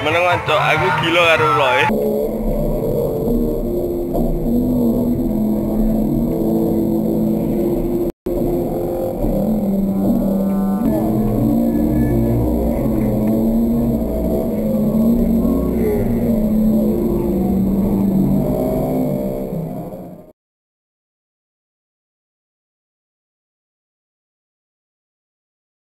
Menang ngantuk aku kilo karo vlog